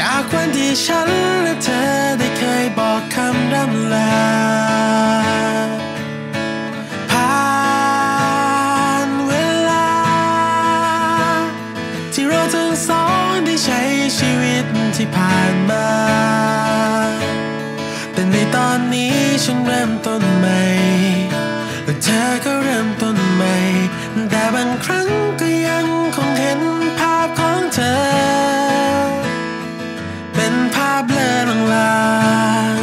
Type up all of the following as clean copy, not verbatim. จากวันที่ฉันและเธอได้เคยบอกคำร่ำลาผ่านเวลาที่เราทั้งสองได้ใช้ชีวิตที่ผ่านมาแต่ในตอนนี้ฉันเริ่มต้นใหม่และเธอก็เริ่มต้นใหม่แต่บางครั้งก็ยังคงเห็นภาพของเธอเป็นภาพเลือนลาง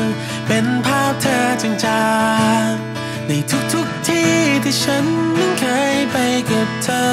เป็นภาพเธอจางๆในทุกๆที่ที่ฉันนั้นเคยไปกับเธอ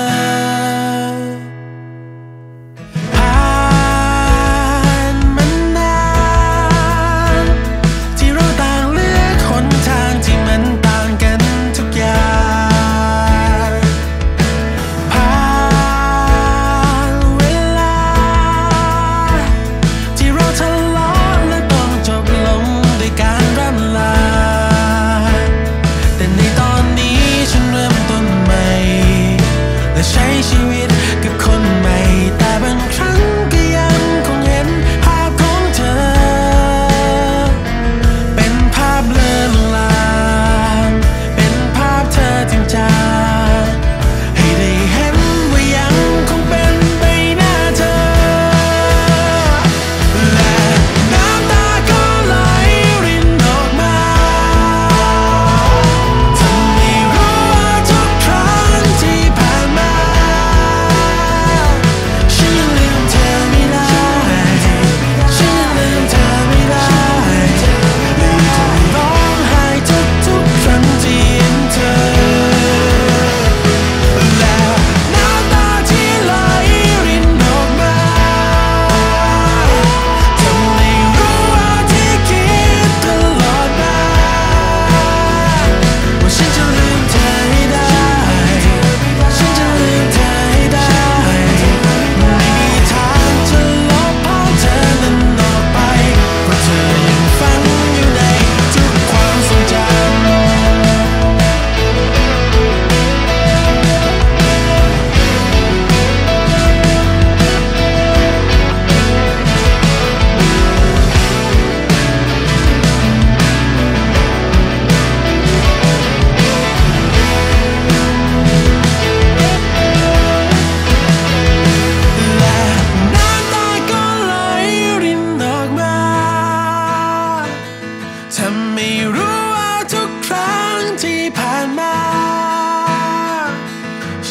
ไม่รู้ว่าทุกครั้งที่ผ่านมา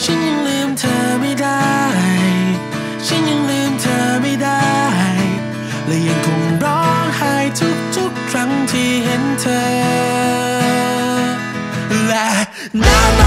ฉันยังลืมเธอไม่ได้ฉันยังลืมเธอไม่ได้และยังคงร้องไห้ทุกครั้งที่เห็นเธอและ